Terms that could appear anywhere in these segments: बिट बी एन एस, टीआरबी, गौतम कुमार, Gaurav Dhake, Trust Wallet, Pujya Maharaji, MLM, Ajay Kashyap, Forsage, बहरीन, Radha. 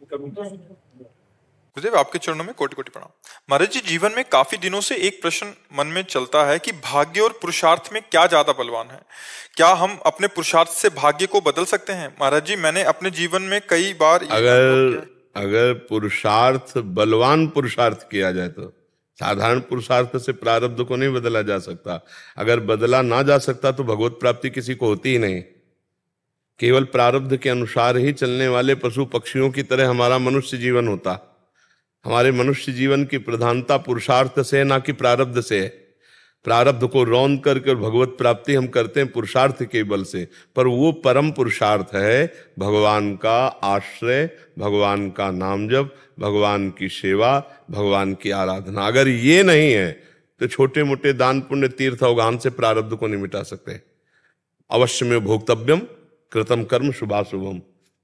गुरुदेव आपके चरणों में कोटि-कोटि प्रणाम। महाराज जी, जीवन में काफी दिनों से एक प्रश्न मन में चलता है कि भाग्य और पुरुषार्थ में क्या ज्यादा बलवान है? क्या हम अपने पुरुषार्थ से भाग्य को बदल सकते हैं? महाराज जी, मैंने अपने जीवन में कई बार अगर पुरुषार्थ बलवान पुरुषार्थ किया जाए तो साधारण पुरुषार्थ से प्रारब्ध को नहीं बदला जा सकता। अगर बदला ना जा सकता तो भगवत प्राप्ति किसी को होती ही नहीं। केवल प्रारब्ध के अनुसार ही चलने वाले पशु पक्षियों की तरह हमारा मनुष्य जीवन होता। हमारे मनुष्य जीवन की प्रधानता पुरुषार्थ से है, ना कि प्रारब्ध से है। प्रारब्ध को रौंद करके भगवत प्राप्ति हम करते हैं पुरुषार्थ के बल से, पर वो परम पुरुषार्थ है भगवान का आश्रय, भगवान का नाम जप, भगवान की सेवा, भगवान की आराधना। अगर ये नहीं है तो छोटे मोटे दान पुण्य तीर्थ अवगान से प्रारब्ध को नहीं मिटा सकते। अवश्य में भोक्तव्यम कृतम कर्म शुभाशुभम,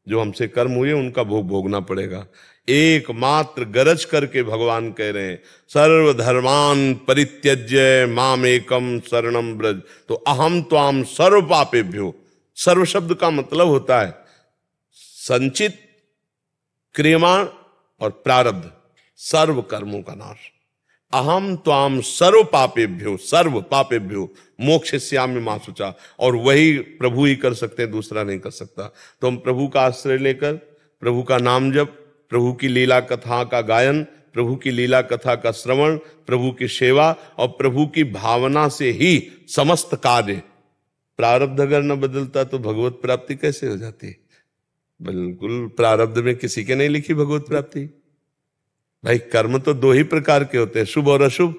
जो हमसे कर्म हुए उनका भोग भोगना पड़ेगा। एकमात्र गरज करके भगवान कह रहे हैं सर्वधर्मान परित्यज्य माम एकम शरणम ब्रज, तो अहम त्वाम सर्व पापेभ्यो। सर्व शब्द का मतलब होता है संचित, क्रियमाण और प्रारब्ध, सर्व कर्मों का नाश। अहम त्वाम सर्व पापेभ्यो मोक्षयिष्यामि मां शुचा। और वही प्रभु ही कर सकते हैं, दूसरा नहीं कर सकता। तो हम प्रभु का आश्रय लेकर प्रभु का नाम जप, प्रभु की लीला कथा का गायन, प्रभु की लीला कथा का श्रवण, प्रभु की सेवा और प्रभु की भावना से ही समस्त कार्य। प्रारब्ध अगर न बदलता तो भगवत प्राप्ति कैसे हो जाती? बिल्कुल प्रारब्ध में किसी के नहीं लिखी भगवत प्राप्ति। भाई कर्म तो दो ही प्रकार के होते हैं, शुभ और अशुभ।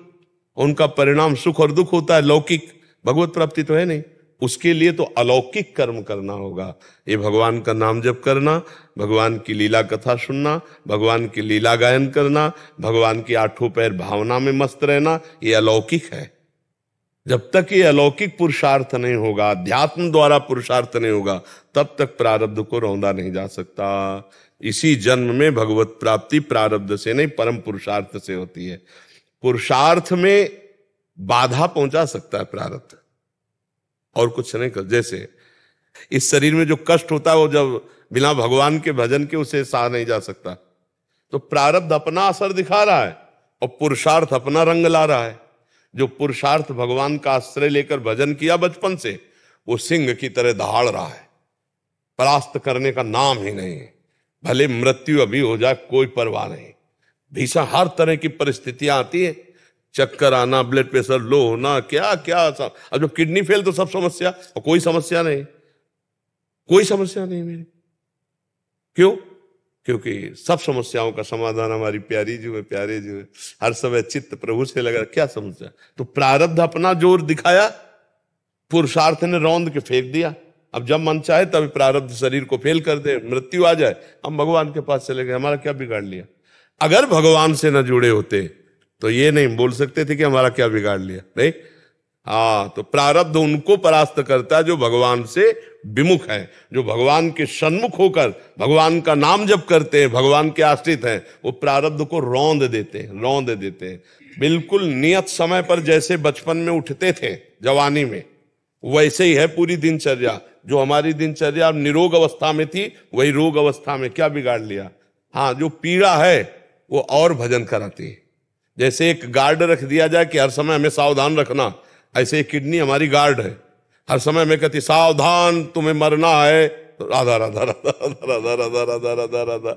उनका परिणाम सुख और दुख होता है, लौकिक। भगवत प्राप्ति तो है नहीं, उसके लिए तो अलौकिक कर्म करना होगा। ये भगवान का नाम जप करना, भगवान की लीला कथा सुनना, भगवान की लीला गायन करना, भगवान की आठों पैर भावना में मस्त रहना, ये अलौकिक है। जब तक ये अलौकिक पुरुषार्थ नहीं होगा, अध्यात्म द्वारा पुरुषार्थ नहीं होगा, तब तक प्रारब्ध को रौंदा नहीं जा सकता। इसी जन्म में भगवत प्राप्ति प्रारब्ध से नहीं, परम पुरुषार्थ से होती है। पुरुषार्थ में बाधा पहुंचा सकता है प्रारब्ध, और कुछ नहीं कर। जैसे इस शरीर में जो कष्ट होता है वो जब बिना भगवान के भजन के उसे सहा नहीं जा सकता। तो प्रारब्ध अपना असर दिखा रहा है और पुरुषार्थ अपना रंग ला रहा है। जो पुरुषार्थ भगवान का आश्रय लेकर भजन किया बचपन से, वो सिंह की तरह दहाड़ रहा है, परास्त करने का नाम ही नहीं है। भले मृत्यु अभी हो जाए, कोई परवाह नहीं। भीषण हर तरह की परिस्थितियां आती है, चक्कर आना, ब्लड प्रेशर लो होना, क्या क्या सब। अब जब किडनी फेल तो सब समस्या, और कोई समस्या नहीं, कोई समस्या नहीं मेरी। क्यों? क्योंकि सब समस्याओं का समाधान हमारी प्यारी जी है, प्यारे जी है। हर समय चित्त प्रभु से लगा, क्या समस्या। तो प्रारब्ध अपना जोर दिखाया, पुरुषार्थ ने रौंद के फेंक दिया। अब जब मन चाहे तभी प्रारब्ध शरीर को फेल कर दे, मृत्यु आ जाए, हम भगवान के पास चले गए, हमारा क्या बिगाड़ लिया। अगर भगवान से न जुड़े होते तो ये नहीं बोल सकते थे कि हमारा क्या बिगाड़ लिया, नहीं। हाँ, तो प्रारब्ध उनको परास्त करता है जो भगवान से विमुख है। जो भगवान के सन्मुख होकर भगवान का नाम जप करते हैं, भगवान के आश्रित हैं, वो प्रारब्ध को रौंद देते हैं। बिल्कुल नियत समय पर जैसे बचपन में उठते थे, जवानी में, वैसे ही है पूरी दिनचर्या। जो हमारी दिनचर्या निरोग अवस्था में थी, वही रोग अवस्था में। क्या बिगाड़ लिया। हाँ, जो पीड़ा है वो और भजन कराती है। जैसे एक गार्ड रख दिया जाए कि हर समय हमें सावधान रखना, ऐसे किडनी हमारी गार्ड है। हर समय मैं कहती सावधान, तुम्हें मरना है। राधा राधा राधा राधा राधा राधा राधा राधा राधा।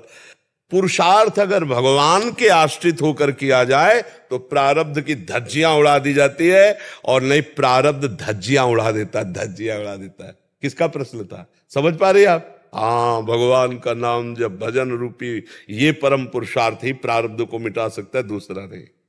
पुरुषार्थ अगर भगवान के आश्रित होकर किया जाए तो प्रारब्ध की धज्जियां उड़ा दी जाती है, और नहीं प्रारब्ध धज्जियां उड़ा देता है, धज्जियां उड़ा देता है। किसका प्रश्न था, समझ पा रहे आप? हाँ, भगवान का नाम जब भजन रूपी ये परम पुरुषार्थ ही प्रारब्ध को मिटा सकता है, दूसरा नहीं।